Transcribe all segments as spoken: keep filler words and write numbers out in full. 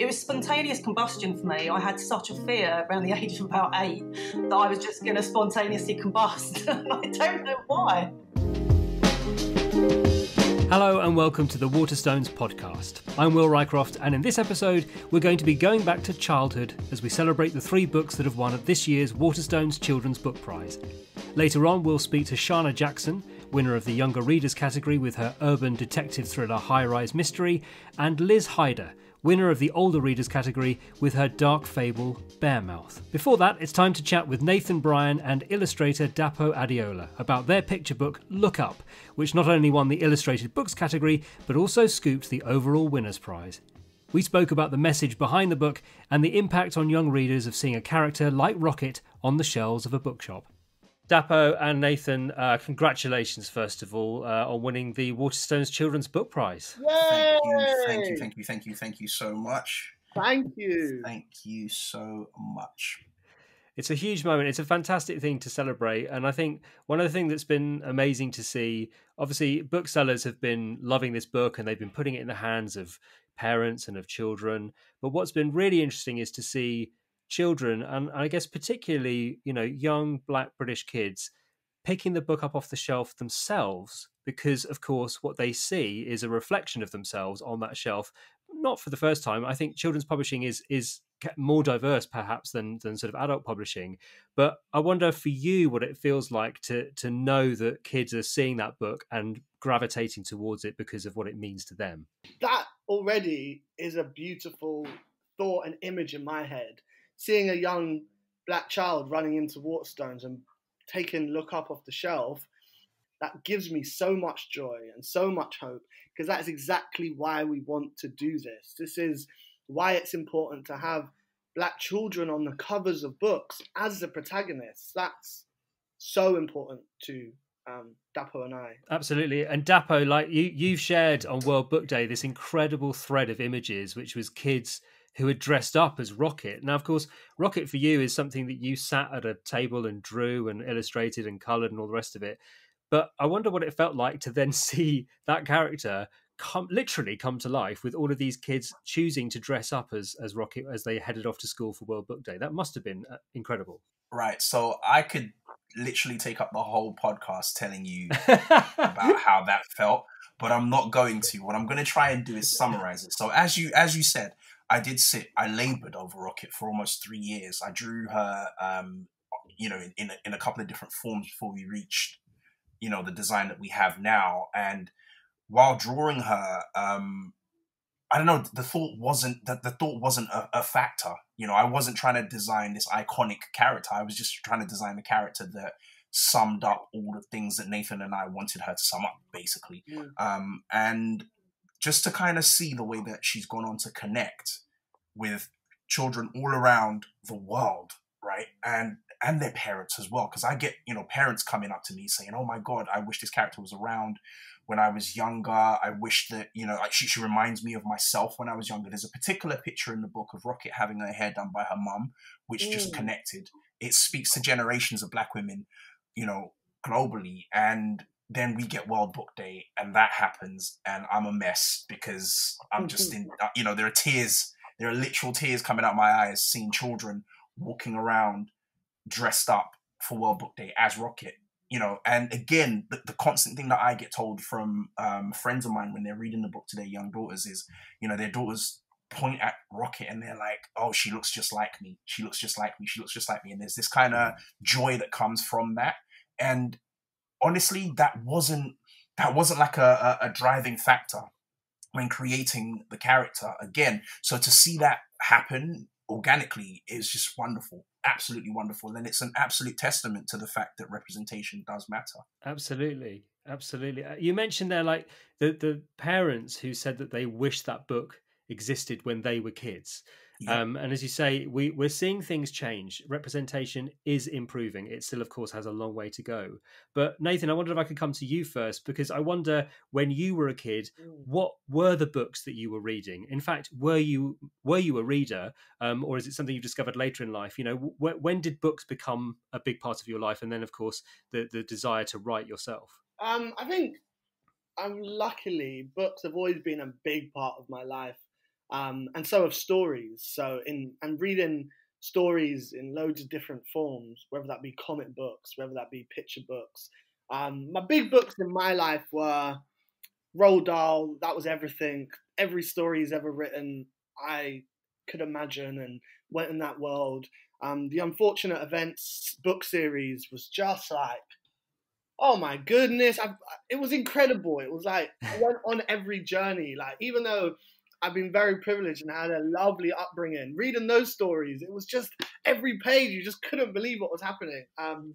It was spontaneous combustion for me. I had such a fear around the age of about eight that I was just going to spontaneously combust. I don't know why. Hello and welcome to the Waterstones podcast. I'm Will Rycroft, and in this episode we're going to be going back to childhood as we celebrate the three books that have won at this year's Waterstones Children's Book Prize. Later on we'll speak to Sharna Jackson, winner of the Younger Readers category with her urban detective thriller High Rise Mystery, and Liz Hyder, winner of the Older Readers category with her dark fable, Bearmouth. Before that, it's time to chat with Nathan Bryon and illustrator Dapo Adeola about their picture book, Look Up, which not only won the Illustrated Books category, but also scooped the overall winner's prize. We spoke about the message behind the book and the impact on young readers of seeing a character like Rocket on the shelves of a bookshop. Dapo and Nathan, uh, congratulations, first of all, uh, on winning the Waterstones Children's Book Prize. Yay! Thank you, thank you, thank you, thank you, thank you so much. Thank you. Thank you so much. It's a huge moment. It's a fantastic thing to celebrate. And I think one of the things that's been amazing to see, obviously, booksellers have been loving this book and they've been putting it in the hands of parents and of children. But what's been really interesting is to see children, and I guess particularly, you know, young Black British kids picking the book up off the shelf themselves, because of course what they see is a reflection of themselves on that shelf. Not for the first time. I think children's publishing is is more diverse perhaps than than sort of adult publishing, but I wonder for you what it feels like to to know that kids are seeing that book and gravitating towards it because of what it means to them. That already is a beautiful thought and image in my head. Seeing a young Black child running into Waterstones and taking Look Up off the shelf, that gives me so much joy and so much hope, because that's exactly why we want to do this. This is why it's important to have Black children on the covers of books as the protagonists. That's so important to um, Dapo and I. Absolutely. And Dapo, like you, you've shared on World Book Day this incredible thread of images, which was kids who had dressed up as Rocket. Now, of course, Rocket for you is something that you sat at a table and drew and illustrated and coloured and all the rest of it. But I wonder what it felt like to then see that character come, literally come to life with all of these kids choosing to dress up as, as Rocket as they headed off to school for World Book Day. That must have been incredible. Right. So I could literally take up the whole podcast telling you about how that felt, but I'm not going to. What I'm going to try and do is summarise it. So as you as you said, I did sit, I laboured over Rocket for almost three years. I drew her, um, you know, in, in, a, in a couple of different forms before we reached, you know, the design that we have now. And while drawing her, um, I don't know, the thought wasn't, the, the thought wasn't a, a factor. You know, I wasn't trying to design this iconic character. I was just trying to design a character that summed up all the things that Nathan and I wanted her to sum up, basically. Mm. Um, and just to kind of see the way that she's gone on to connect with children all around the world, right? And and their parents as well. Because I get, you know, parents coming up to me saying, oh my God, I wish this character was around when I was younger. I wish that, you know, like she, she reminds me of myself when I was younger. There's a particular picture in the book of Rocket having her hair done by her mum, which mm. just connected. It speaks to generations of Black women, you know, globally. And then we get World Book Day and that happens and I'm a mess because I'm just in, you know, there are tears, there are literal tears coming out my eyes seeing children walking around dressed up for World Book Day as Rocket, you know. And again, the, the constant thing that I get told from um, friends of mine when they're reading the book to their young daughters is, you know, their daughters point at Rocket and they're like, oh, she looks just like me. She looks just like me. She looks just like me. And there's this kind of joy that comes from that. And honestly, that wasn't that wasn't like a, a, a driving factor when creating the character again. So to see that happen organically is just wonderful, absolutely wonderful. And it's an absolute testament to the fact that representation does matter. Absolutely, absolutely. You mentioned there like the, the parents who said that they wish that book existed when they were kids. Yeah. Um, and as you say, we, we're seeing things change. Representation is improving. It still, of course, has a long way to go. But Nathan, I wondered if I could come to you first, because I wonder when you were a kid, what were the books that you were reading? In fact, were you were you a reader um, or is it something you discovered later in life? You know, wh when did books become a big part of your life? And then, of course, the, the desire to write yourself. Um, I think, um, luckily, books have always been a big part of my life. um, and so have stories. So in and reading stories in loads of different forms, whether that be comic books, whether that be picture books. Um, my big books in my life were Roald Dahl. That was everything. Every story he's ever written, I could imagine, and went in that world. Um, the Unfortunate Events book series was just like, oh my goodness, I, it was incredible. It was like, I went on every journey. Like, even though I've been very privileged and had a lovely upbringing, reading those stories, it was just every page, you just couldn't believe what was happening. Um,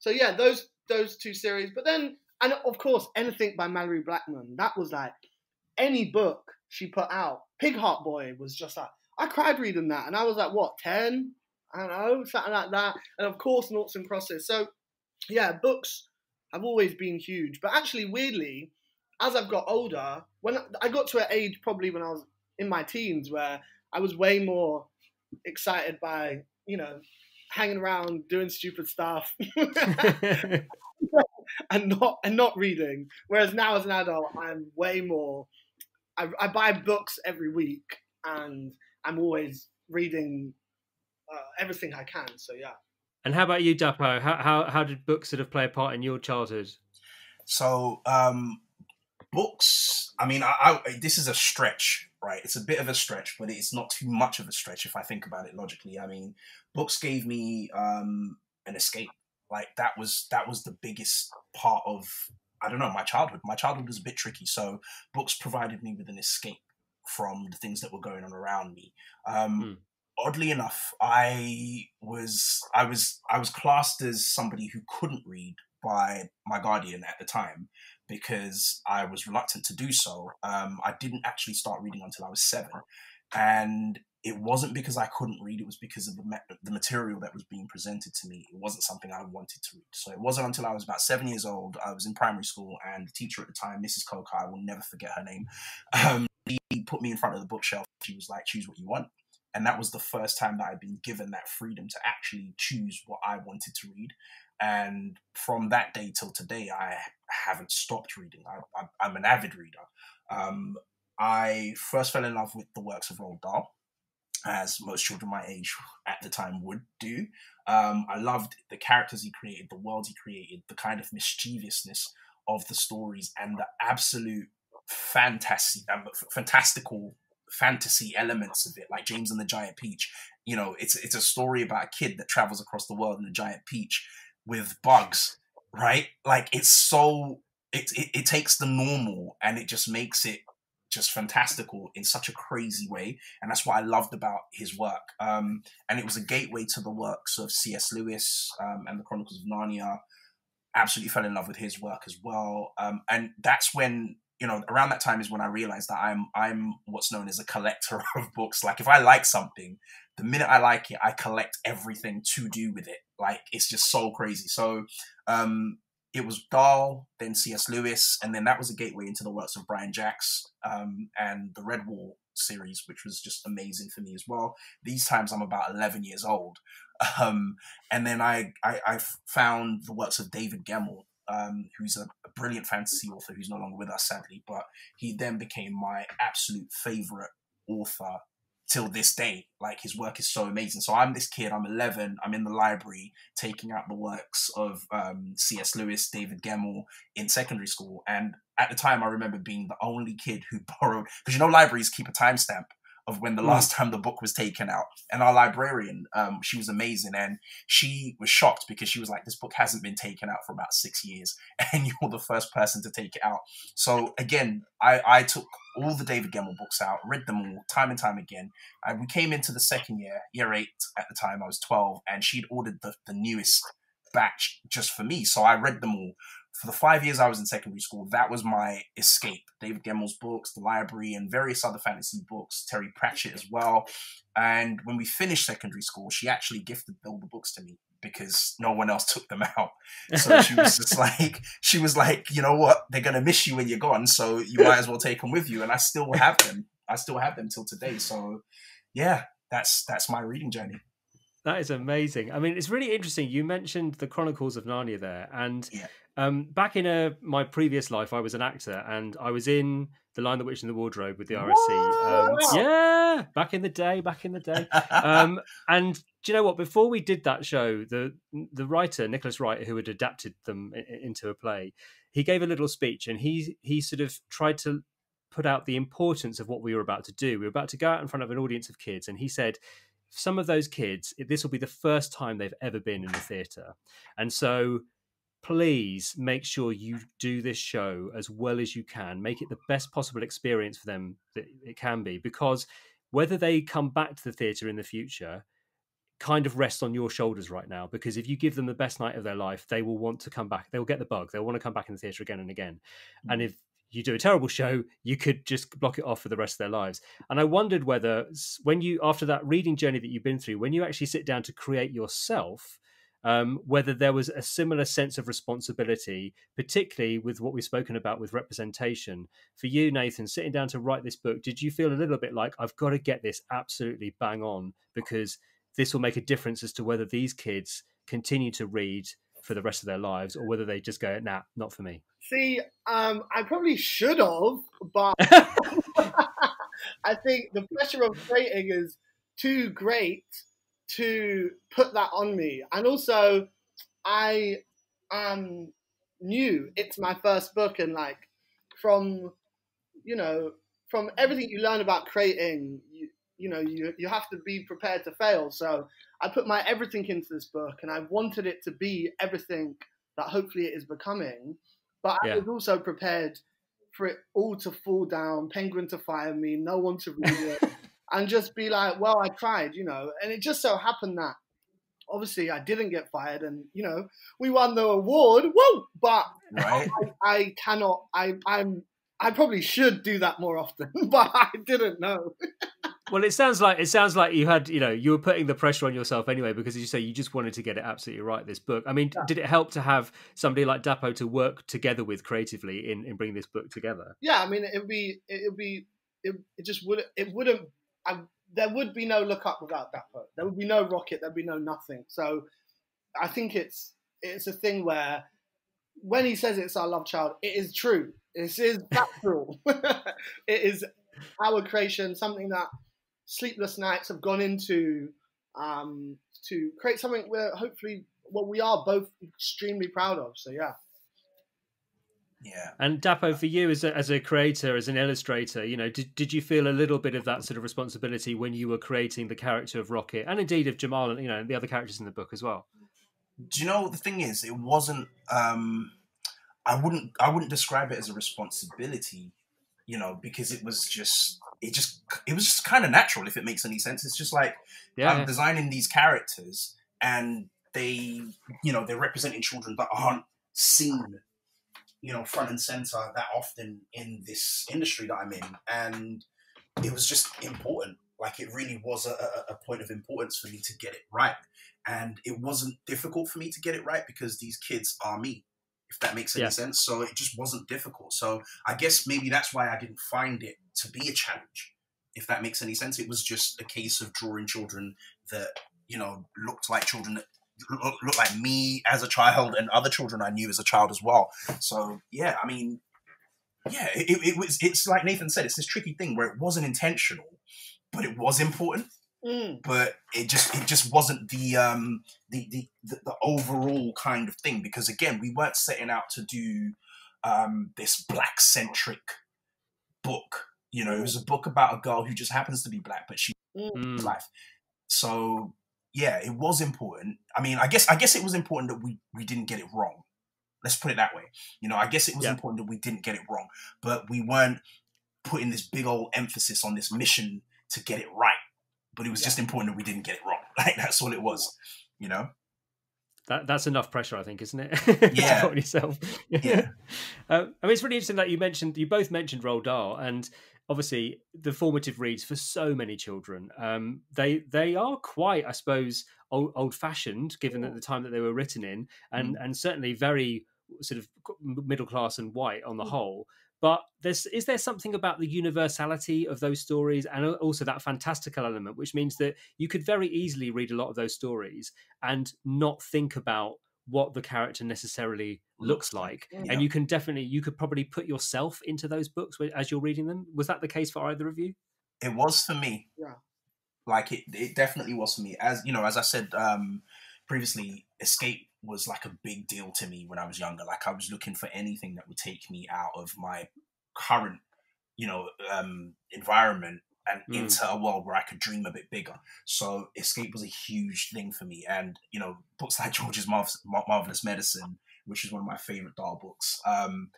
so yeah, those those two series. But then, and of course, anything by Malorie Blackman. That was like, any book she put out. Pig Heart Boy was just like, I cried reading that. And I was like, what, ten? I don't know, something like that. And of course, Noughts and Crosses. So yeah, books have always been huge. But actually, weirdly, as I've got older, when I got to an age probably when I was in my teens where I was way more excited by, you know, hanging around, doing stupid stuff and not and not reading. Whereas now as an adult, I'm way more, I, I buy books every week and I'm always reading uh, everything I can. So yeah. And how about you, Dapo? How, how how did books sort of play a part in your childhood? So um, books, I mean, I, I, this is a stretch, right? It's a bit of a stretch, but it's not too much of a stretch if I think about it logically. I mean, books gave me um, an escape. Like that was that was the biggest part of, I don't know, my childhood. My childhood was a bit tricky, so books provided me with an escape from the things that were going on around me. Um, mm. Oddly enough, I was I was I was classed as somebody who couldn't read by my guardian at the time because I was reluctant to do so. Um, I didn't actually start reading until I was seven, and it wasn't because I couldn't read. It was because of the ma the material that was being presented to me. It wasn't something I wanted to read. So it wasn't until I was about seven years old. I was in primary school, and the teacher at the time, Missus Koka, I will never forget her name. Um, she put me in front of the bookshelf. She was like, "Choose what you want." And that was the first time that I'd been given that freedom to actually choose what I wanted to read. And from that day till today, I haven't stopped reading. I, I, I'm an avid reader. Um, I first fell in love with the works of Roald Dahl, as most children my age at the time would do. Um, I loved the characters he created, the world he created, the kind of mischievousness of the stories, and the absolute fantasy, um, fantastical fantasy elements of it, like James and the Giant Peach. You know, it's it's a story about a kid that travels across the world in a giant peach with bugs, right? Like, it's so it, it it takes the normal and it just makes it just fantastical in such a crazy way, and that's what I loved about his work. Um, and it was a gateway to the works of C S Lewis um, and the Chronicles of Narnia. Absolutely fell in love with his work as well, um, and that's when, you know, around that time is when I realized that I'm I'm what's known as a collector of books. Like, if I like something, the minute I like it, I collect everything to do with it. Like, it's just so crazy. So um, it was Dahl, then C S Lewis, and then that was a gateway into the works of Brian Jacques um, and the Red Wall series, which was just amazing for me as well. These times I'm about eleven years old. Um, and then I, I, I found the works of David Gemmell, Um, who's a, a brilliant fantasy author who's no longer with us, sadly, but he then became my absolute favorite author till this day. Like, his work is so amazing. So I'm this kid, I'm eleven, I'm in the library taking out the works of um, C S Lewis, David Gemmell in secondary school. And at the time, I remember being the only kid who borrowed, because you know libraries keep a timestamp of when the last time the book was taken out. And our librarian, um, she was amazing, and she was shocked because she was like, this book hasn't been taken out for about six years and you're the first person to take it out. So again, I, I took all the David Gemmell books out, read them all time and time again. And we came into the second year, year eight at the time, I was twelve, and she'd ordered the, the newest batch just for me. So I read them all. For the five years I was in secondary school, that was my escape. David Gemmell's books, the library, and various other fantasy books, Terry Pratchett as well. And when we finished secondary school, she actually gifted all the books to me because no one else took them out. So she was just like, she was like, you know what? They're going to miss you when you're gone, so you might as well take them with you. And I still have them. I still have them till today. So yeah, that's that's my reading journey. That is amazing. I mean, it's really interesting. You mentioned the Chronicles of Narnia there. And yeah. um, back in a, my previous life, I was an actor and I was in The Lion, the Witch and the Wardrobe with the R S C. Um, yeah, back in the day, back in the day. Um, and do you know what? Before we did that show, the the writer, Nicholas Wright, who had adapted them into a play, he gave a little speech, and he he sort of tried to put out the importance of what we were about to do. We were about to go out in front of an audience of kids, and he said, some of those kids, this will be the first time they've ever been in the theatre. And so please make sure you do this show as well as you can. Make it the best possible experience for them that it can be, because whether they come back to the theatre in the future kind of rests on your shoulders right now, because if you give them the best night of their life, they will want to come back. They'll get the bug. They'll want to come back in the theatre again and again. Mm-hmm. And if you do a terrible show, you could just block it off for the rest of their lives. And I wondered whether when you, after that reading journey that you've been through, when you actually sit down to create yourself, um, whether there was a similar sense of responsibility, particularly with what we've spoken about with representation. For you, Nathan, sitting down to write this book, did you feel a little bit like, I've got to get this absolutely bang on, because this will make a difference as to whether these kids continue to read for the rest of their lives, or whether they just go, nah, not for me? See, um, I probably should have, but I think the pressure of creating is too great to put that on me. And also, I um, knew it's my first book, and like from, you know, from everything you learn about creating, you, you know, you, you have to be prepared to fail. So I put my everything into this book, and I wanted it to be everything that hopefully it is becoming. But yeah. I was also prepared for it all to fall down, Penguin to fire me, no one to read it, and just be like, well, I tried, you know. And it just so happened that obviously I didn't get fired, and, you know, we won the award. Woo! But right. I, I cannot, I, I'm, I probably should do that more often, but I didn't know. Well, it sounds like it sounds like you had, you know, you were putting the pressure on yourself anyway, because as you say, you just wanted to get it absolutely right, this book. I mean, yeah. Did it help to have somebody like Dapo to work together with creatively in, in bringing this book together? Yeah, I mean, it'd be, it'd be, it, it just would, it wouldn't, I, there would be no Look Up without Dapo. There would be no Rocket. There'd be no nothing. So I think it's, it's a thing where when he says it's our love child, it is true. This is natural. It is our creation, something that sleepless nights have gone into, um, to create something where hopefully what we are both extremely proud of. So yeah. Yeah. And Dapo, for you as a, as a creator, as an illustrator, you know, did, did you feel a little bit of that sort of responsibility when you were creating the character of Rocket, and indeed of Jamal, and, you know, the other characters in the book as well? Do you know, the thing is, it wasn't, um, I wouldn't, I wouldn't describe it as a responsibility, you know, because it was just, it just, it was just kind of natural, if it makes any sense. It's just like, yeah, I'm designing these characters, and they, you know, they're representing children that aren't seen, you know, front and center that often in this industry that I'm in. And it was just important. Like, it really was a, a point of importance for me to get it right. And it wasn't difficult for me to get it right, because these kids are me, if that makes any yeah. sense. So it just wasn't difficult. So I guess maybe that's why I didn't find it to be a challenge, if that makes any sense. It was just a case of drawing children that, you know, looked like children that looked like me as a child, and other children I knew as a child as well. So yeah, I mean, yeah, it, it was, it's like Nathan said, it's this tricky thing where it wasn't intentional, but it was important. Mm. But it just it just wasn't the um the, the the overall kind of thing, because again, we weren't setting out to do um this black centric book. You know, it was a book about a girl who just happens to be black, but she mm. life. So yeah, it was important. I mean, I guess I guess it was important that we we didn't get it wrong. Let's put it that way. You know, I guess it was yeah. important that we didn't get it wrong, but we weren't putting this big old emphasis on this mission to get it right. But it was yeah. just important that we didn't get it wrong. Like, that's all it was, you know? That, that's enough pressure, I think, isn't it? Yeah. On yourself. Yeah. uh, I mean, it's really interesting that you mentioned, you both mentioned Roald Dahl, and obviously the formative reads for so many children. Um, they they are quite, I suppose, old, old-fashioned, given that the time that they were written in, and, mm. and certainly very sort of middle-class and white on the mm. whole. But there's, is there something about the universality of those stories, and also that fantastical element, which means that you could very easily read a lot of those stories and not think about what the character necessarily looks like. Yeah. And you can definitely, you could probably put yourself into those books as you're reading them. Was that the case for either of you? It was for me. Yeah. Like it, it definitely was for me. As you know, as I said um, previously, escape was like a big deal to me when I was younger. Like I was looking for anything that would take me out of my current, you know, um, environment and mm. into a world where I could dream a bit bigger. So escape was a huge thing for me. And, you know, books like George's Marvel Marvelous Medicine, which is one of my favorite Dahl books, um,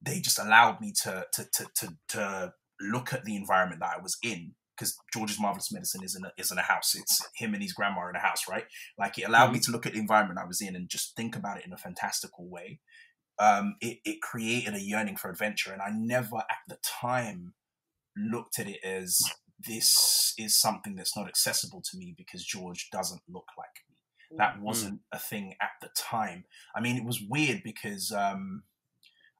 they just allowed me to, to, to, to, to look at the environment that I was in. Because George's Marvelous Medicine isn't a, isn't a house. It's him and his grandma in a house, right? Like, it allowed mm. me to look at the environment I was in and just think about it in a fantastical way. Um, it, it created a yearning for adventure. And I never, at the time, looked at it as this is something that's not accessible to me because George doesn't look like me. That wasn't mm. a thing at the time. I mean, it was weird because... Um,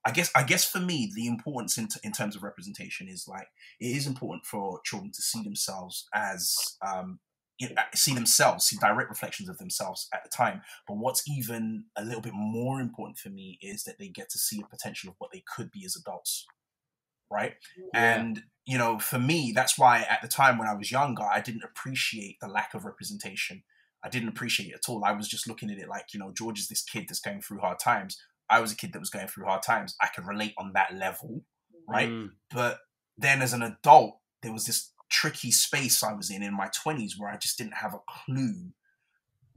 I guess I guess for me, the importance in, t in terms of representation is like, it is important for children to see themselves as, um, you know, see themselves, see direct reflections of themselves at the time. But what's even a little bit more important for me is that they get to see a potential of what they could be as adults, right? Yeah. And, you know, for me, that's why at the time when I was younger, I didn't appreciate the lack of representation. I didn't appreciate it at all. I was just looking at it like, you know, George is this kid that's going through hard times. I was a kid that was going through hard times. I could relate on that level, right? Mm. But then as an adult, there was this tricky space I was in in my twenties where I just didn't have a clue,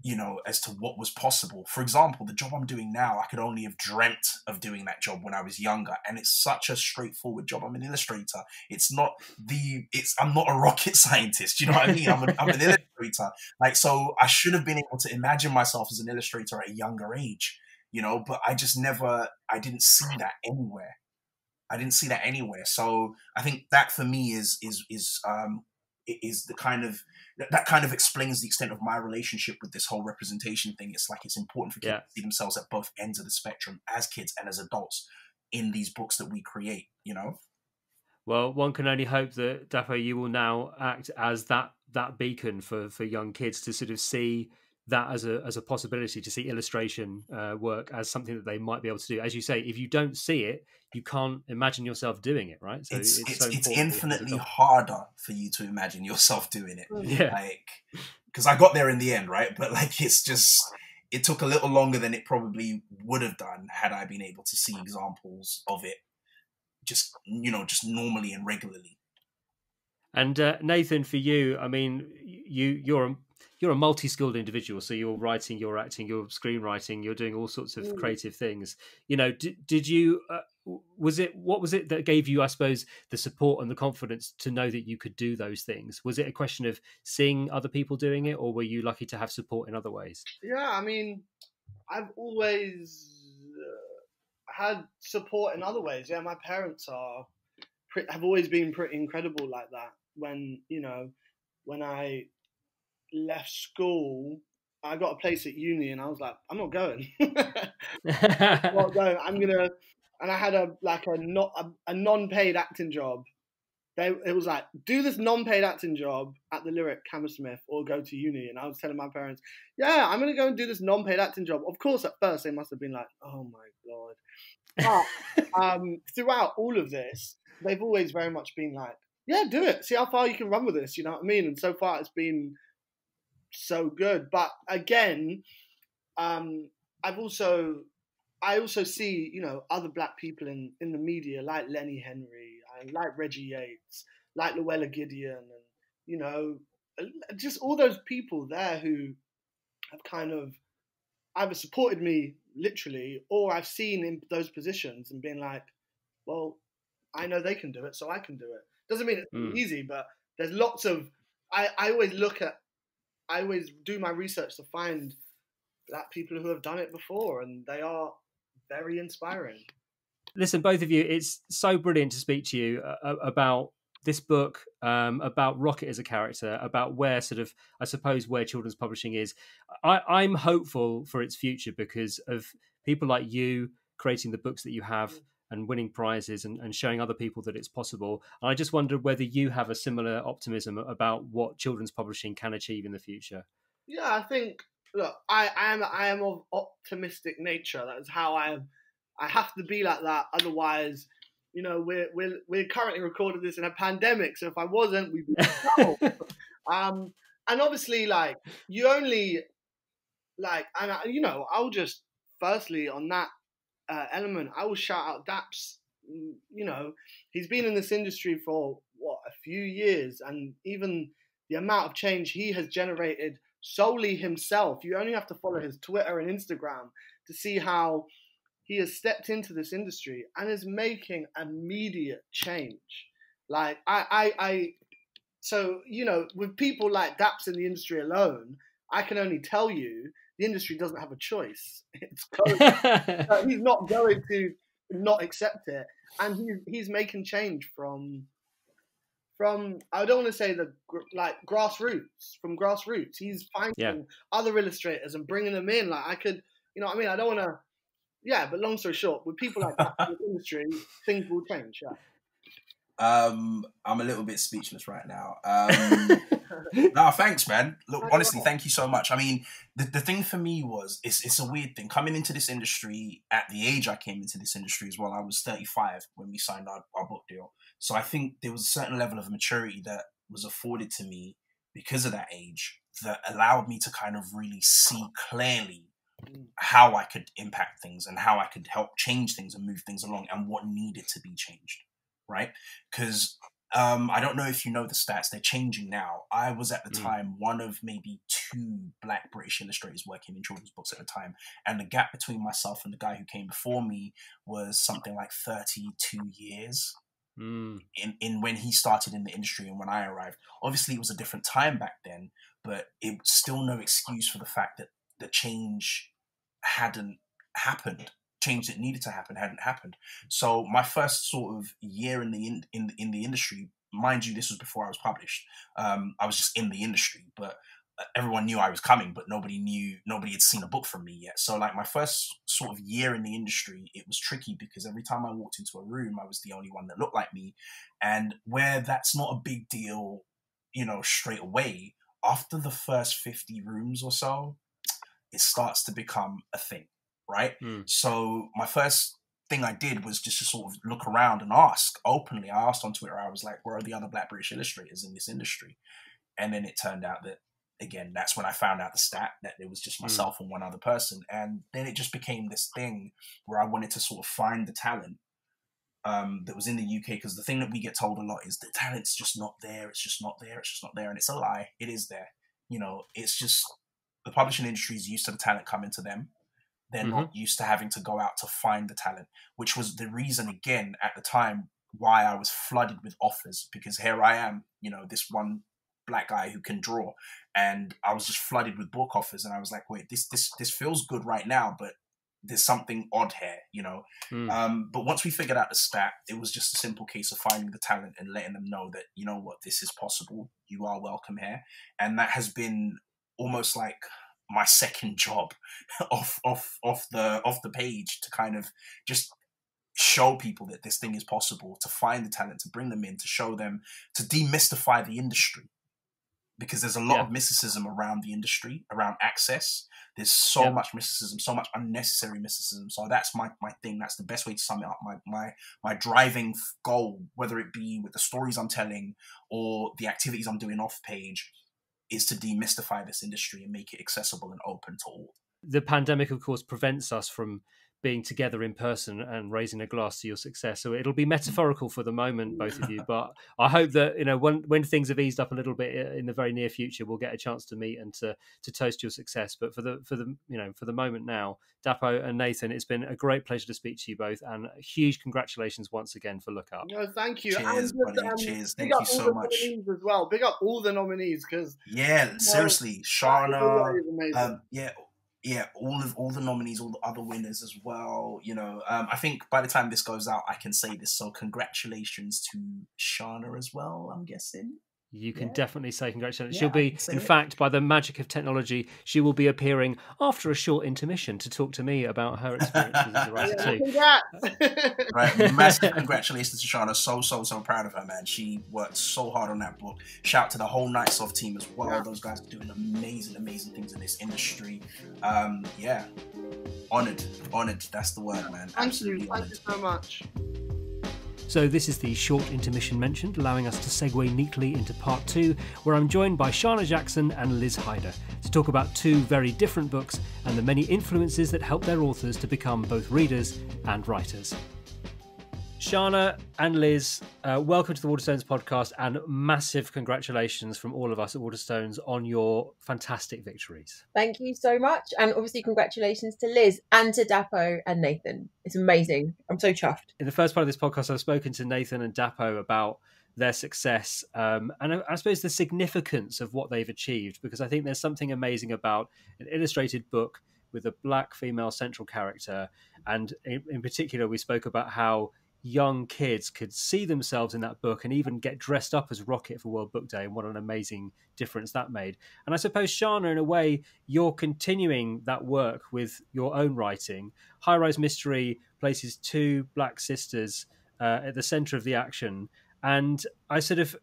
you know, as to what was possible. For example, the job I'm doing now, I could only have dreamt of doing that job when I was younger. And it's such a straightforward job. I'm an illustrator. It's not the, it's, I'm not a rocket scientist. You know what I mean? I'm, a, I'm an illustrator. Like, so I should have been able to imagine myself as an illustrator at a younger age. You know, but I just never, I didn't see that anywhere. I didn't see that anywhere. So I think that for me is, is, is, um, is the kind of, that kind of explains the extent of my relationship with this whole representation thing. It's like, it's important for kids yeah. to see themselves at both ends of the spectrum as kids and as adults in these books that we create, you know? Well, one can only hope that, Dapo, you will now act as that, that beacon for, for young kids to sort of see that as a as a possibility, to see illustration uh, work as something that they might be able to do. As you say, if you don't see it, you can't imagine yourself doing it, right? So it's it's, it's, so it's infinitely harder for you to imagine yourself doing it. Yeah, like because I got there in the end, right? But like it's just it took a little longer than it probably would have done had I been able to see examples of it, just you know, just normally and regularly. And uh, Nathan, for you, I mean, you you're a You're a multi-skilled individual, so you're writing, you're acting, you're screenwriting, you're doing all sorts of creative things. You know, did, did you, uh, was it, what was it that gave you, I suppose, the support and the confidence to know that you could do those things? Was it a question of seeing other people doing it, or were you lucky to have support in other ways? Yeah, I mean, I've always uh, had support in other ways. Yeah, my parents are, have always been pretty incredible like that. When, you know, when I... left school, I got a place at uni and I was like, I'm not going. I'm not going. I'm gonna, and I had a like a not a, a non-paid acting job. They it was like, do this non-paid acting job at the Lyric Hammersmith or go to uni. And I was telling my parents, yeah, I'm gonna go and do this non-paid acting job. Of course, at first they must have been like, oh my god. But um, throughout all of this, they've always very much been like, yeah, do it. See how far you can run with this. You know what I mean? And so far, it's been so good. But again, um I've also I also see, you know, other black people in in the media, like Lenny Henry, I like Reggie Yates, like Luella Gideon, and you know, just all those people there who have kind of either supported me literally, or I've seen in those positions and been like, well, I know they can do it, so I can do it. Doesn't mean it's mm. easy, but there's lots of I I always look at I always do my research to find black people who have done it before, and they are very inspiring. Listen, both of you, it's so brilliant to speak to you uh, about this book, um, about Rocket as a character, about where sort of, I suppose, where children's publishing is. I, I'm hopeful for its future because of people like you creating the books that you have and winning prizes and, and showing other people that it's possible. And I just wondered whether you have a similar optimism about what children's publishing can achieve in the future. Yeah, I think look, I, I am I am of optimistic nature. That is how I am. I have to be like that, otherwise, you know, we're we're we're currently recording this in a pandemic. So if I wasn't, we'd be no. Um, and obviously, like you only, like, and I, you know, I'll just firstly on that uh, element, I will shout out Daps. You know, he's been in this industry for what, a few years, and even the amount of change he has generated solely himself. You only have to follow his Twitter and Instagram to see how he has stepped into this industry and is making immediate change. Like, I, I, I, so, you know, with people like Daps in the industry alone, I can only tell you the industry doesn't have a choice. It's COVID. So he's not going to not accept it. And he, he's making change from, from, I don't want to say the, like, grassroots, from grassroots. He's finding yeah. other illustrators and bringing them in. Like, I could, you know what I mean? I don't want to, yeah, but long story short, with people like that in the industry, things will change, yeah. Um, I'm a little bit speechless right now. Um, no, thanks, man. Look, honestly, thank you so much. I mean, the, the thing for me was, it's it's a weird thing. Coming into this industry at the age I came into this industry as well, I was thirty-five when we signed our, our book deal. So I think there was a certain level of maturity that was afforded to me because of that age that allowed me to kind of really see clearly how I could impact things and how I could help change things and move things along and what needed to be changed, right? Because um, I don't know if you know the stats, they're changing now. I was at the mm. time one of maybe two Black British illustrators working in children's books at the time, and the gap between myself and the guy who came before me was something like thirty-two years mm. in, in when he started in the industry and when I arrived. Obviously, it was a different time back then, but it's still no excuse for the fact that the change hadn't happened. Change that needed to happen hadn't happened. So my first sort of year in the in, in in the industry, mind you, this was before I was published. Um, I was just in the industry, but everyone knew I was coming, but nobody knew, nobody had seen a book from me yet. So like my first sort of year in the industry, it was tricky because every time I walked into a room, I was the only one that looked like me. And where that's not a big deal, you know, straight away, after the first fifty rooms or so, it starts to become a thing, right? Mm. So my first thing I did was just to sort of look around and ask openly. I asked on Twitter, I was like, where are the other Black British illustrators in this industry? And then it turned out that, again, that's when I found out the stat that it was just myself mm. and one other person. And then it just became this thing where I wanted to sort of find the talent um, that was in the U K. Because the thing that we get told a lot is the talent's just not there. It's just not there. It's just not there. And it's a lie. It is there. You know, it's just... the publishing industry is used to the talent coming to them. They're mm-hmm. not used to having to go out to find the talent, which was the reason, again, at the time, why I was flooded with offers. Because here I am, you know, this one Black guy who can draw. And I was just flooded with book offers. And I was like, wait, this this this feels good right now, but there's something odd here, you know? Mm. Um, but once we figured out the stat, it was just a simple case of finding the talent and letting them know that, you know what, this is possible. You are welcome here. And that has been... almost like my second job off off off the off the page to kind of just show people that this thing is possible, to find the talent, to bring them in, to show them, to demystify the industry. Because there's a lot yeah. of mysticism around the industry, around access. There's so yeah. much mysticism, so much unnecessary mysticism. So that's my, my thing. That's the best way to sum it up. My, my, my driving goal, whether it be with the stories I'm telling or the activities I'm doing off page, is to demystify this industry and make it accessible and open to all. The pandemic, of course, prevents us from being together in person and raising a glass to your success. So it'll be metaphorical for the moment, both of you. But I hope that, you know, when, when things have eased up a little bit in the very near future, we'll get a chance to meet and to to toast your success. But for the for the you know for the moment now, Dapo and Nathan, it's been a great pleasure to speak to you both, and huge congratulations once again for Look Up. No, thank you. Cheers, and, buddy. Um, cheers. Thank you so much. As well, big up all the nominees because yeah, you seriously, know, Sharna, um, yeah. Yeah, all of all the nominees, all the other winners as well. You know, um, I think by the time this goes out, I can say this. So congratulations to Sharna as well, I'm guessing. you can yeah. definitely say congratulations. Yeah, she'll be, absolutely. in fact, by the magic of technology, she will be appearing after a short intermission to talk to me about her experiences as a writer too. Congrats. Right, massive congratulations to Sharna. So, so, so proud of her, man. She worked so hard on that book. Shout out to the whole Nightsoft team as well. Yeah. Those guys are doing amazing, amazing things in this industry. Um, yeah, honoured, honoured. That's the word, man. Thank Absolutely you. Thank honored. you so much. So this is the short intermission mentioned, allowing us to segue neatly into part two, where I'm joined by Sharna Jackson and Liz Hyder to talk about two very different books and the many influences that help their authors to become both readers and writers. Sharna and Liz, uh, welcome to the Waterstones podcast, and massive congratulations from all of us at Waterstones on your fantastic victories. Thank you so much. And obviously congratulations to Liz and to Dapo and Nathan. It's amazing. I'm so chuffed. In the first part of this podcast, I've spoken to Nathan and Dapo about their success um, and I, I suppose the significance of what they've achieved, because I think there's something amazing about an illustrated book with a black female central character. And in, in particular, we spoke about how young kids could see themselves in that book and even get dressed up as Rocket for World Book Day, and what an amazing difference that made. And I suppose, Sharna, in a way, you're continuing that work with your own writing. High Rise Mystery places two black sisters uh, at the centre of the action, and I sort of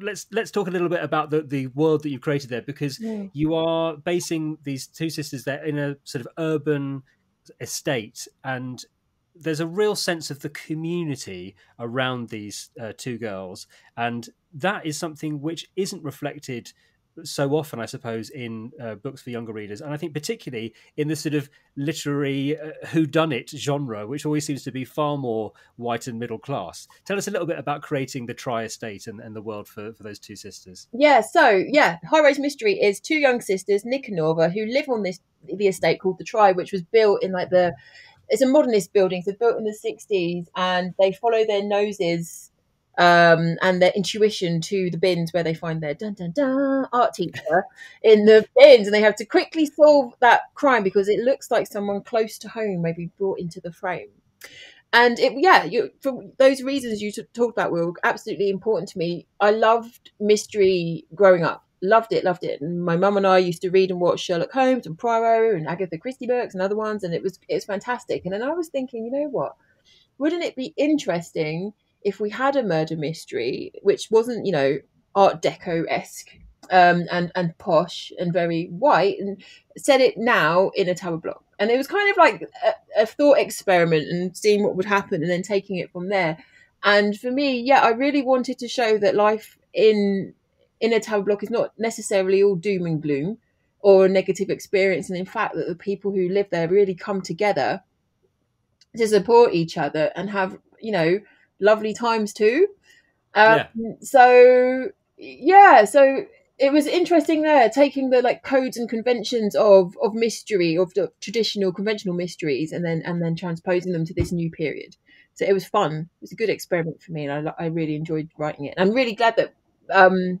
let's let's talk a little bit about the the world that you've created there, because yeah. you are basing these two sisters there in a sort of urban estate, and there's a real sense of the community around these uh, two girls. And that is something which isn't reflected so often, I suppose, in uh, books for younger readers. And I think particularly in the sort of literary uh, whodunit genre, which always seems to be far more white and middle class. Tell us a little bit about creating the Tri estate and, and the world for, for those two sisters. Yeah, so, yeah, High Rise Mystery is two young sisters, Nick and Nova, who live on this the estate called the Tri, which was built in like the... It's a modernist building, so built in the sixties, and they follow their noses um, and their intuition to the bins where they find their dun dun dun art teacher in the bins, and they have to quickly solve that crime because it looks like someone close to home may be brought into the frame. And it, yeah, you, for those reasons you talked about were absolutely important to me. I loved mystery growing up. Loved it, loved it. And my mum and I used to read and watch Sherlock Holmes and Poirot and Agatha Christie books and other ones, and it was it was fantastic. And then I was thinking, you know what? Wouldn't it be interesting if we had a murder mystery which wasn't, you know, Art Deco-esque um, and and posh and very white, and set it now in a tower block? And it was kind of like a, a thought experiment and seeing what would happen, and then taking it from there. And for me, yeah, I really wanted to show that life in in a tower block is not necessarily all doom and gloom or a negative experience. And in fact, that the people who live there really come together to support each other and have, you know, lovely times too. Um, yeah. So, yeah, so it was interesting there, taking the like codes and conventions of, of mystery, of the traditional conventional mysteries, and then, and then transposing them to this new period. So it was fun. It was a good experiment for me. And I, I really enjoyed writing it. And I'm really glad that, um,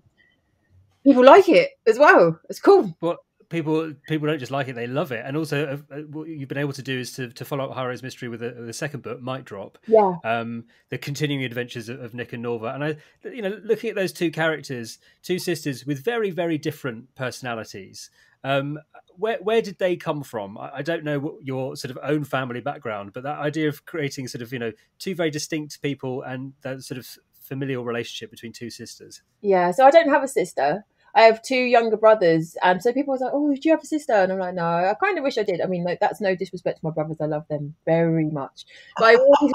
people like it as well. It's cool. Well, people people don't just like it; they love it. And also, uh, what you've been able to do is to, to follow up High Rise Mystery with the second book, Might Drop. Yeah. Um, the continuing adventures of, of Nick and Nova. And I, you know, looking at those two characters, two sisters with very very different personalities. Um, where where did they come from? I, I don't know what your sort of own family background, but that idea of creating sort of you know two very distinct people and that sort of familial relationship between two sisters. Yeah. So I don't have a sister. I have two younger brothers, and so people was like, "Oh, do you have a sister?" And I'm like, "No, I kind of wish I did." I mean, like, that's no disrespect to my brothers; I love them very much. But I always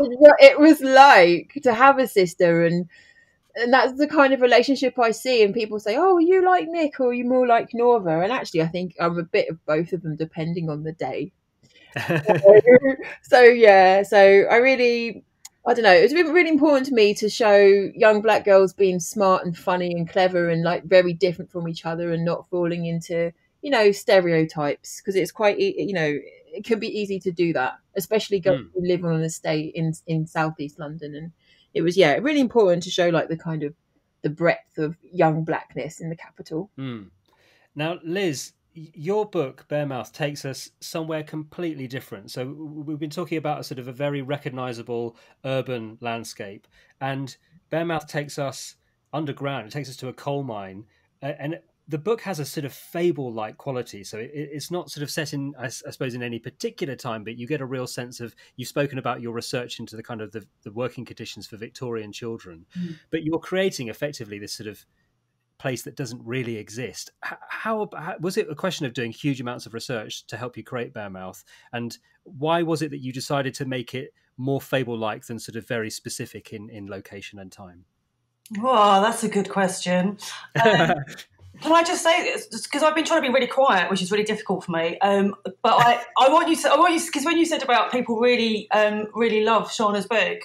wondered what it was like to have a sister, and and that's the kind of relationship I see. And people say, "Oh, are you like Nick, or are you more like Nova?" And actually, I think I'm a bit of both of them, depending on the day. so, so yeah, so I really. I don't know, it's been really important to me to show young black girls being smart and funny and clever and like very different from each other and not falling into, you know, stereotypes, because it's quite, you know, it can be easy to do that, especially girls mm. who live on an estate in, in Southeast London. And it was, yeah, really important to show like the kind of the breadth of young blackness in the capital. Mm. Now, Liz, your book, Bearmouth, takes us somewhere completely different. So we've been talking about a sort of a very recognisable urban landscape, and Bearmouth takes us underground. It takes us to a coal mine, and the book has a sort of fable-like quality. So it, it's not sort of set in, I, I suppose, in any particular time, but you get a real sense of, you've spoken about your research into the kind of the, the working conditions for Victorian children, mm. but you're creating effectively this sort of place that doesn't really exist. How, how was it a question of doing huge amounts of research to help you create Bearmouth? And why was it that you decided to make it more fable-like than sort of very specific in, in location and time? Oh, that's a good question. Um, Can I just say, because I've been trying to be really quiet, which is really difficult for me. Um, but I, I want you to, I want you, because when you said about people really, um, really love Sharna's book,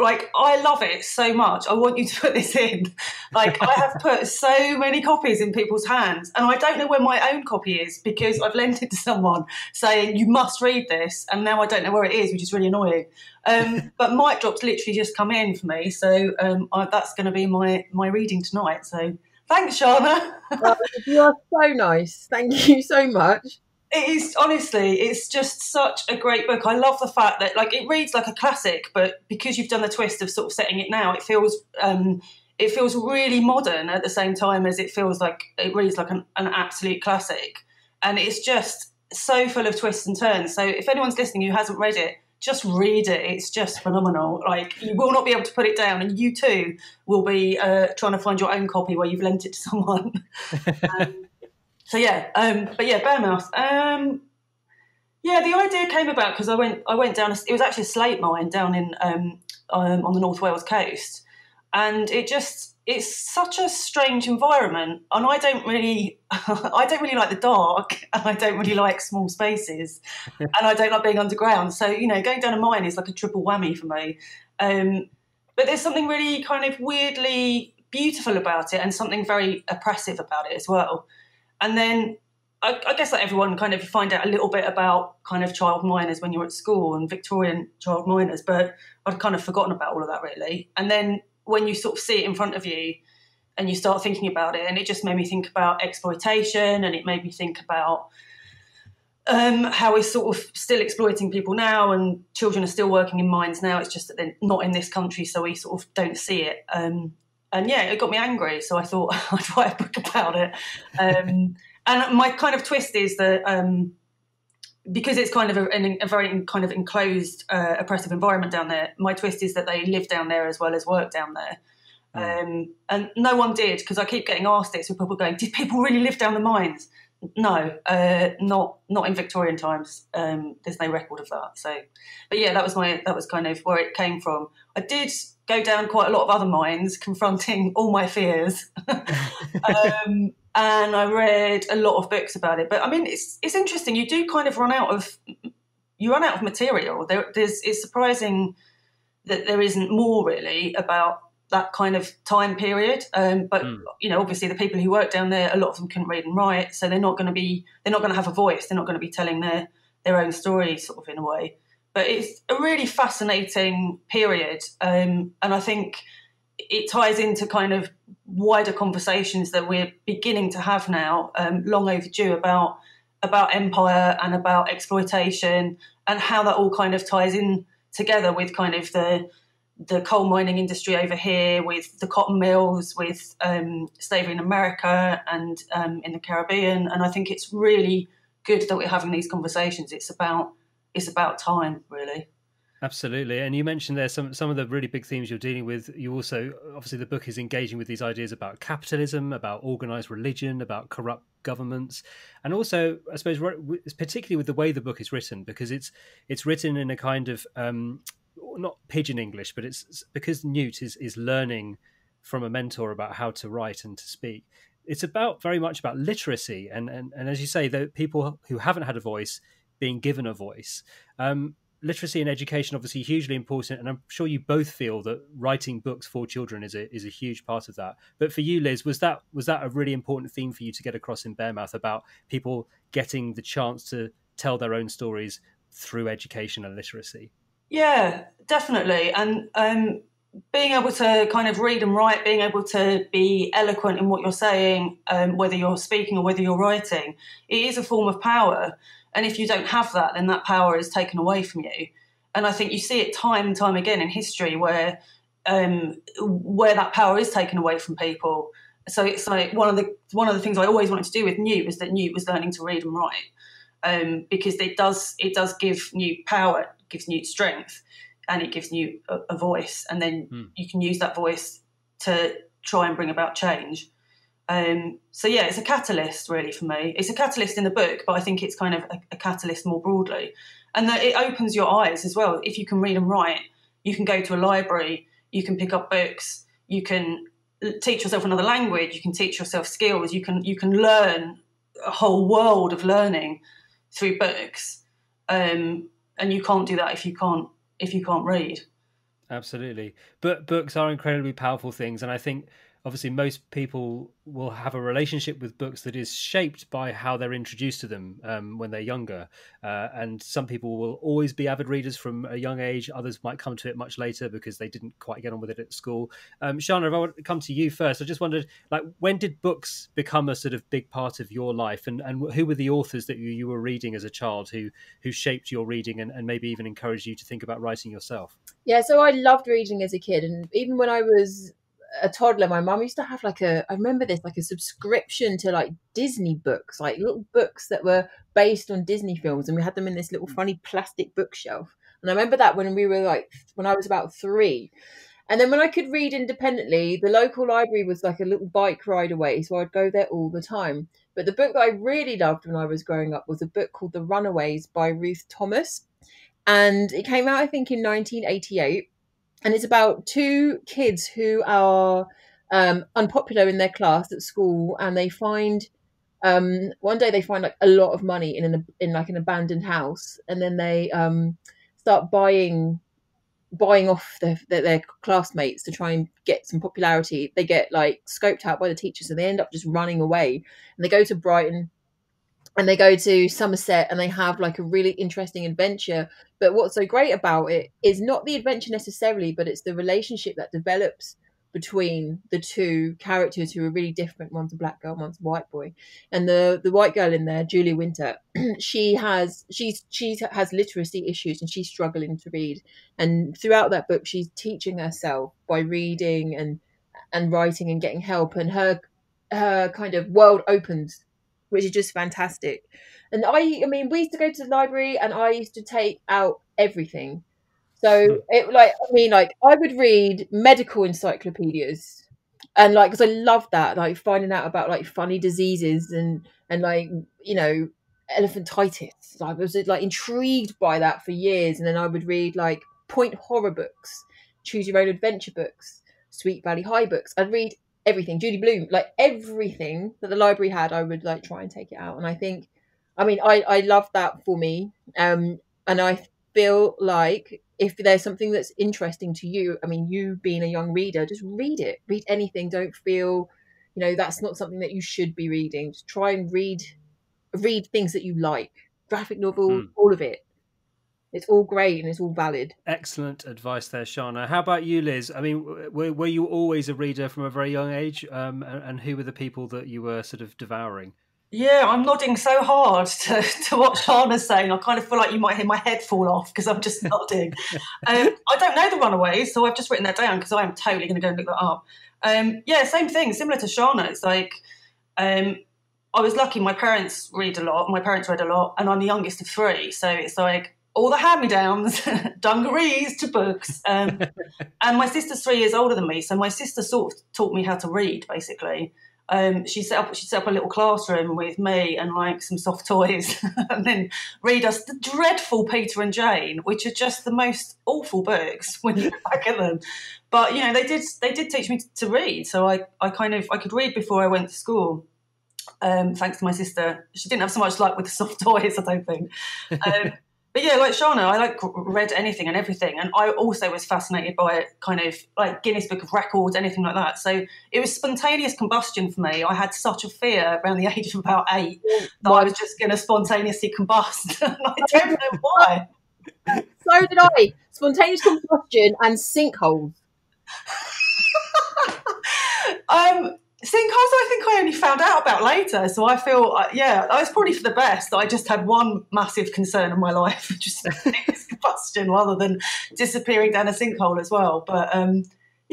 like, I love it so much. I want you to put this in. Like, I have put so many copies in people's hands, and I don't know where my own copy is because I've lent it to someone saying, you must read this. And now I don't know where it is, which is really annoying. Um, but Mic Drop's literally just come in for me. So um, I, that's going to be my, my reading tonight. So, thanks, Sharna. Well, you are so nice. Thank you so much. It is, honestly, it's just such a great book. I love the fact that, like, it reads like a classic, but because you've done the twist of sort of setting it now, it feels um, it feels really modern at the same time as it feels like it reads like an, an absolute classic. And it's just so full of twists and turns. So if anyone's listening who hasn't read it, just read it. It's just phenomenal. Like, you will not be able to put it down, and you too will be uh, trying to find your own copy where you've lent it to someone. um, so yeah, um, but yeah, Bearmouth. Um, yeah, the idea came about because I went, I went down. A, it was actually a slate mine down in um, um, on the North Wales coast, and it just, it's such a strange environment, and I don't really, I don't really like the dark, and I don't really like small spaces, and I don't like being underground. So, you know, going down a mine is like a triple whammy for me. Um, but there's something really kind of weirdly beautiful about it, and something very oppressive about it as well. And then I, I guess that like everyone kind of find out a little bit about kind of child miners when you're at school, and Victorian child miners, but I'd kind of forgotten about all of that really. And then when you sort of see it in front of you and you start thinking about it, and it just made me think about exploitation, and it made me think about um, how we're sort of still exploiting people now, and children are still working in mines now. It's just that they're not in this country, so we sort of don't see it. Um, and yeah, it got me angry, so I thought I'd write a book about it. Um, and my kind of twist is that um, because it's kind of a, a very kind of enclosed, uh, oppressive environment down there, my twist is that they live down there as well as work down there. Mm. Um, and no one did, because I keep getting asked this, with people going, did people really live down the mines? No, uh, not not in Victorian times. Um, there's no record of that. So, but yeah, that was my that was kind of where it came from. I did go down quite a lot of other mines, confronting all my fears. um, And I read a lot of books about it, but I mean, it's it's interesting. You do kind of run out of you run out of material. There, there's it's surprising that there isn't more really about that kind of time period. Um, but mm. you know, obviously, the people who work down there, a lot of them couldn't read and write, so they're not going to be they're not going to have a voice. They're not going to be telling their their own story, sort of in a way. But it's a really fascinating period, um, and I think it ties into kind of wider conversations that we're beginning to have now, um, long overdue, about about empire and about exploitation, and how that all kind of ties in together with kind of the the coal mining industry over here, with the cotton mills, with um, slavery in America and um, in the Caribbean. And I think it's really good that we're having these conversations. It's about it's about time, really. Absolutely. And you mentioned there some, some of the really big themes you're dealing with. You also, obviously, the book is engaging with these ideas about capitalism, about organised religion, about corrupt governments. And also, I suppose, particularly with the way the book is written, because it's it's written in a kind of, um, not pidgin English, but it's because Newt is, is learning from a mentor about how to write and to speak. It's about very much about literacy. And, and, and as you say, the people who haven't had a voice being given a voice. Um, Literacy and education, obviously, hugely important, and I'm sure you both feel that writing books for children is a is a huge part of that. But for you, Liz, was that was that a really important theme for you to get across in Bearmouth, about people getting the chance to tell their own stories through education and literacy? Yeah, definitely. And um, being able to kind of read and write, being able to be eloquent in what you're saying, um, whether you're speaking or whether you're writing, it is a form of power. And if you don't have that, then that power is taken away from you. And I think you see it time and time again in history, where um, where that power is taken away from people. So it's like one of the one of the things I always wanted to do with Newt was that Newt was learning to read and write, um, because it does it does give Newt power, it gives Newt strength, and it gives Newt a, a voice, and then mm. you can use that voice to try and bring about change. Um, so yeah, it's a catalyst really for me. It's a catalyst in the book, but I think it's kind of a, a catalyst more broadly, and that it opens your eyes as well. If you can read and write, you can go to a library, you can pick up books, you can teach yourself another language, you can teach yourself skills, you can you can learn a whole world of learning through books, um, and you can't do that if you can't if you can't read. Absolutely, but books are incredibly powerful things, and I think obviously most people will have a relationship with books that is shaped by how they're introduced to them um, when they're younger. Uh, and some people will always be avid readers from a young age. Others might come to it much later because they didn't quite get on with it at school. Um, Sharna, if I want to come to you first, I just wondered, like, when did books become a sort of big part of your life? And, and who were the authors that you, you were reading as a child who, who shaped your reading and, and maybe even encouraged you to think about writing yourself? Yeah, so I loved reading as a kid. And even when I was a toddler, my mum used to have like a, I remember this, like a subscription to like Disney books, like little books that were based on Disney films, and we had them in this little funny plastic bookshelf. And I remember that when we were like, when I was about three. And then when I could read independently, the local library was like a little bike ride away, so I'd go there all the time. But the book that I really loved when I was growing up was a book called The Runaways by Ruth Thomas, and it came out I think in nineteen eighty-eight. And it's about two kids who are um, unpopular in their class at school, and they find um, one day they find like a lot of money in an in like an abandoned house, and then they um, start buying buying off their, their their classmates to try and get some popularity. They get like scoped out by the teachers, and they end up just running away. And they go to Brighton, and they go to Somerset, and they have like a really interesting adventure. But what's so great about it is not the adventure necessarily, but it's the relationship that develops between the two characters who are really different. One's a black girl, one's a white boy. And the, the white girl in there, Julie Winter, she has she's she has literacy issues, and she's struggling to read. And throughout that book, she's teaching herself by reading and and writing and getting help. And her her kind of world opens, which is just fantastic. And I, I mean, we used to go to the library, and I used to take out everything. So it like, I mean, like I would read medical encyclopedias, and like, cause I loved that, like finding out about like funny diseases and, and like, you know, elephantitis. I was like intrigued by that for years. And then I would read like point horror books, choose your own adventure books, Sweet Valley High books. I'd read everything, Judy Blume, like everything that the library had, I would like try and take it out. And I think, I mean, I, I love that for me. Um, and I feel like if there's something that's interesting to you, I mean, you being a young reader, just read it, read anything. Don't feel, you know, that's not something that you should be reading. Just try and read, read things that you like, graphic novels, mm. all of it. It's all great and it's all valid. Excellent advice there, Sharna. How about you, Liz? I mean, were, were you always a reader from a very young age? Um, and, and who were the people that you were sort of devouring? Yeah, I'm nodding so hard to, to what Sharna's saying. I kind of feel like you might hear my head fall off because I'm just nodding. um, I don't know The Runaways, so I've just written that down because I am totally going to go and look that up. Um, yeah, same thing, similar to Sharna. It's like um, I was lucky. My parents read a lot. My parents read a lot, and I'm the youngest of three, so it's like all the hand-me-downs, dungarees to books. Um, and my sister's three years older than me, so my sister sort of taught me how to read, basically. Um, she set up she set up a little classroom with me and, like, some soft toys and then read us the dreadful Peter and Jane, which are just the most awful books when you look back at them. But, you know, they did they did teach me to read, so I, I kind of I could read before I went to school. Um, thanks to my sister. She didn't have so much luck with the soft toys, I don't think. Um But yeah, like Sharna, I like read anything and everything. And I also was fascinated by kind of like Guinness Book of Records, anything like that. So it was spontaneous combustion for me. I had such a fear around the age of about eight that I was just going to spontaneously combust. And I don't know why. So did I. Spontaneous combustion and sinkholes. um. Sinkholes, I think I only found out about later, so I feel, yeah, I was probably for the best that I just had one massive concern in my life, just combustion rather than disappearing down a sinkhole as well. But um,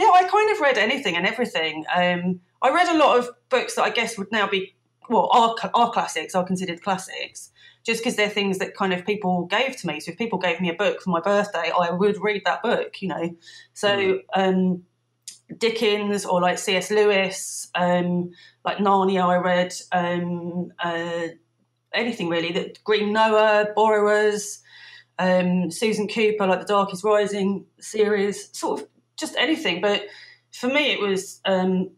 Yeah, I kind of read anything and everything. Um, I read a lot of books that I guess would now be, well, are, are classics, are considered classics, just because they're things that kind of people gave to me. So if people gave me a book for my birthday, I would read that book, you know. So um, Dickens or like C S. Lewis, um, like Narnia I read, um, uh, anything really, that Green Noah, Borrowers, um, Susan Cooper, like the Dark is Rising series, sort of just anything. But for me it was um,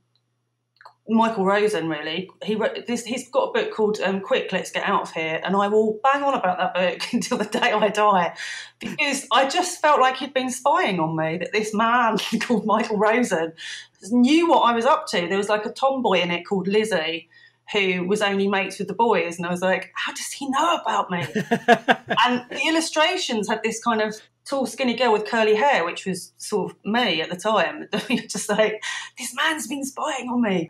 Michael Rosen really. He wrote this, he's got a book called um, Quick, Let's Get Out of Here, and I will bang on about that book until the day I die, because I just felt like he'd been spying on me, that this man called Michael Rosen knew what I was up to. There was like a tomboy in it called Lizzie, who was only mates with the boys, and I was like, how does he know about me? And the illustrations had this kind of tall, skinny girl with curly hair, which was sort of me at the time. You're just like, this man's been spying on me.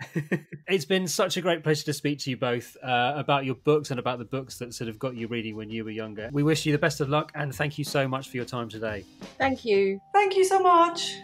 It's been such a great pleasure to speak to you both uh, about your books and about the books that sort of got you reading when you were younger. We wish you the best of luck, and thank you so much for your time today. Thank you. Thank you so much.